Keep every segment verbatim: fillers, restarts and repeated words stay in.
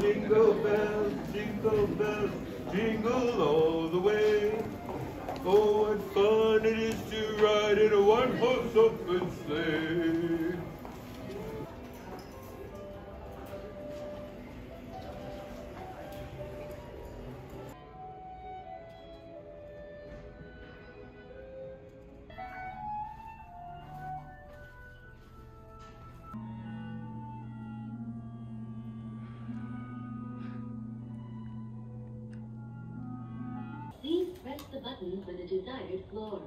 Jingle bells, jingle bells, jingle all the way. Oh, what fun it is to ride in a one-horse open sleigh. Please press the button for the desired floor.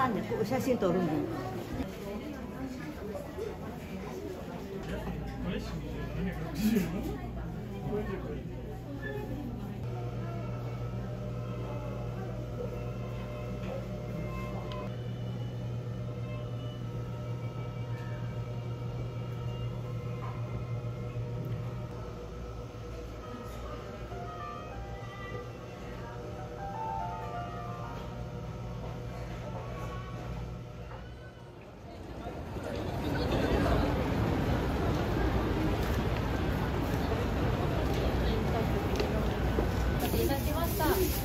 なんで写真撮るんだ。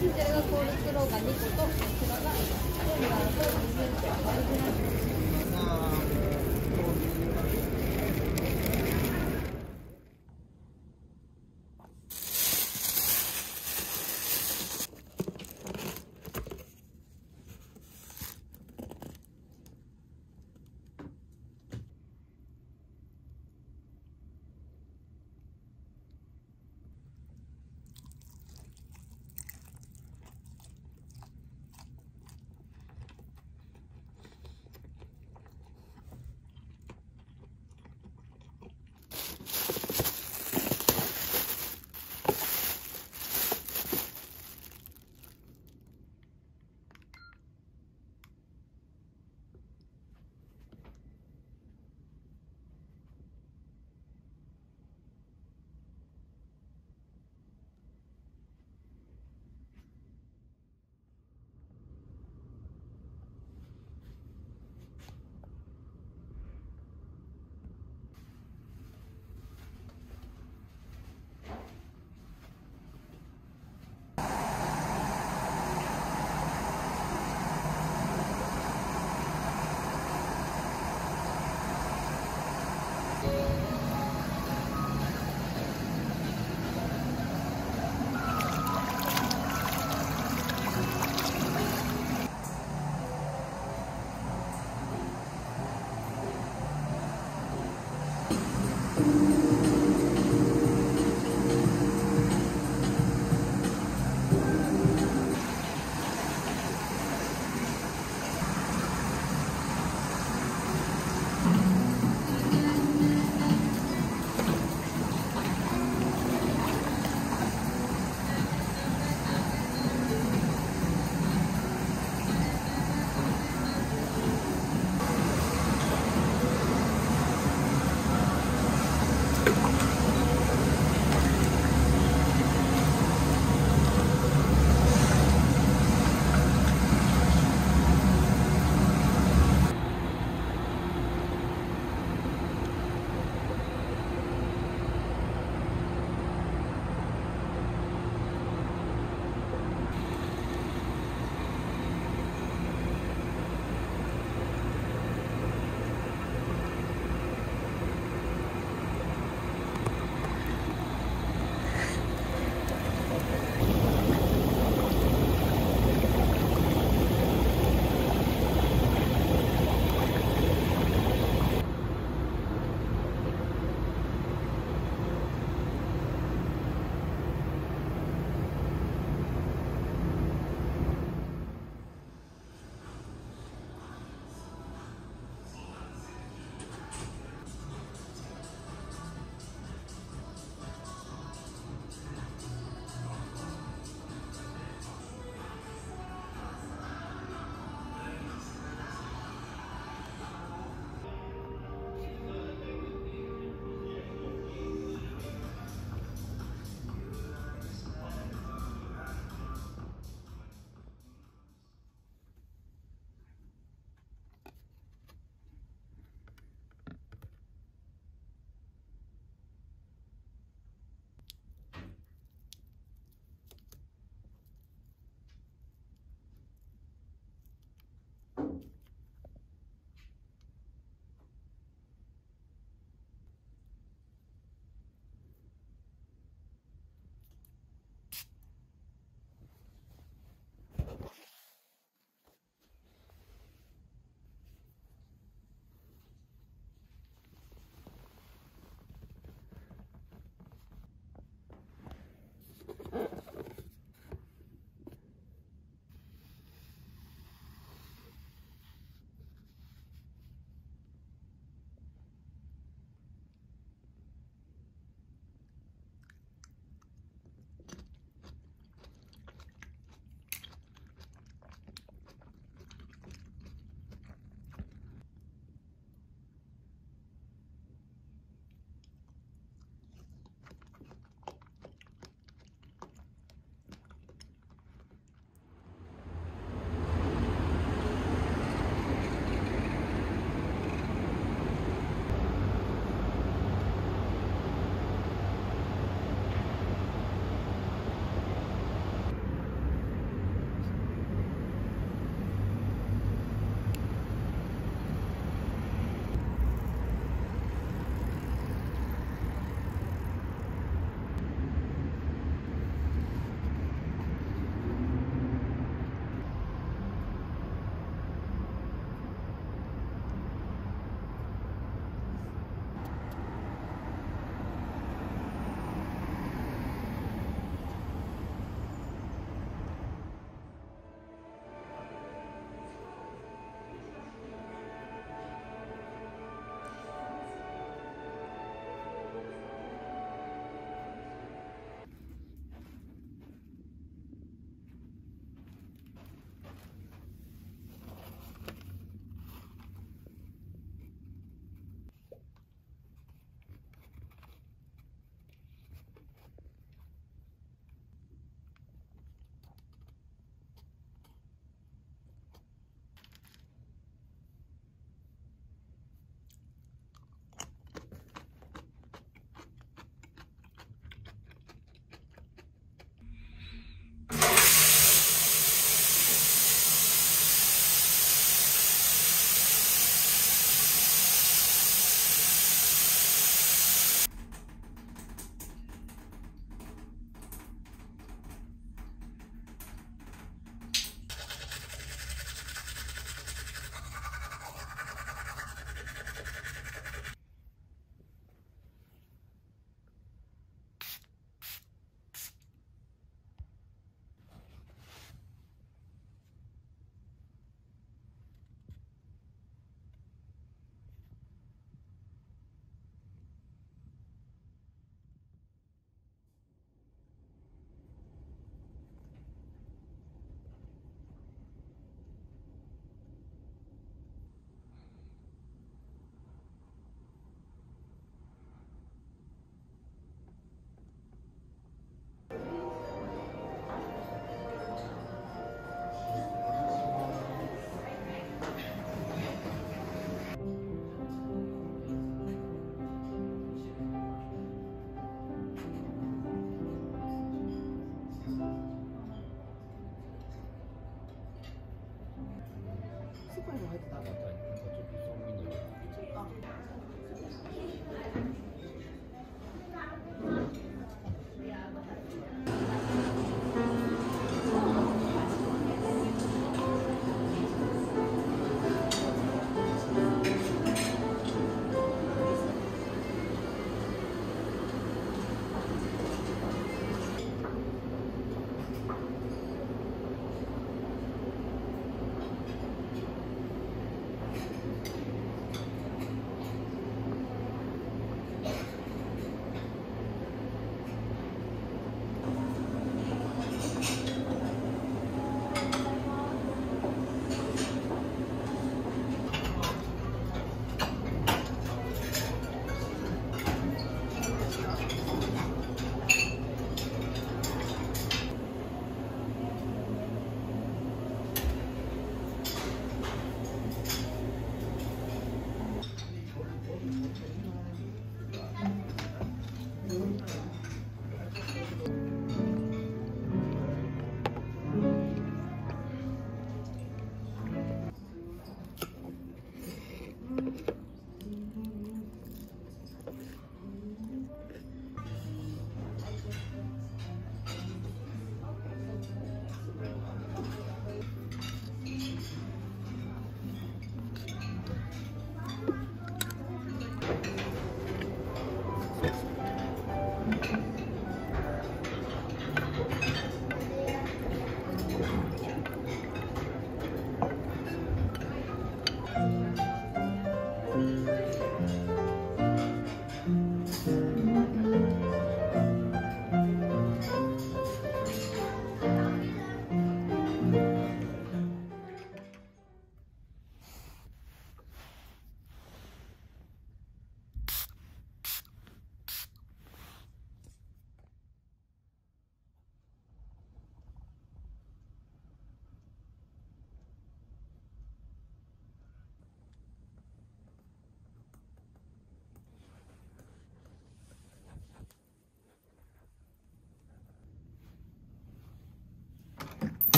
こちらがコールスローがにこと、こちらがオリジナルです。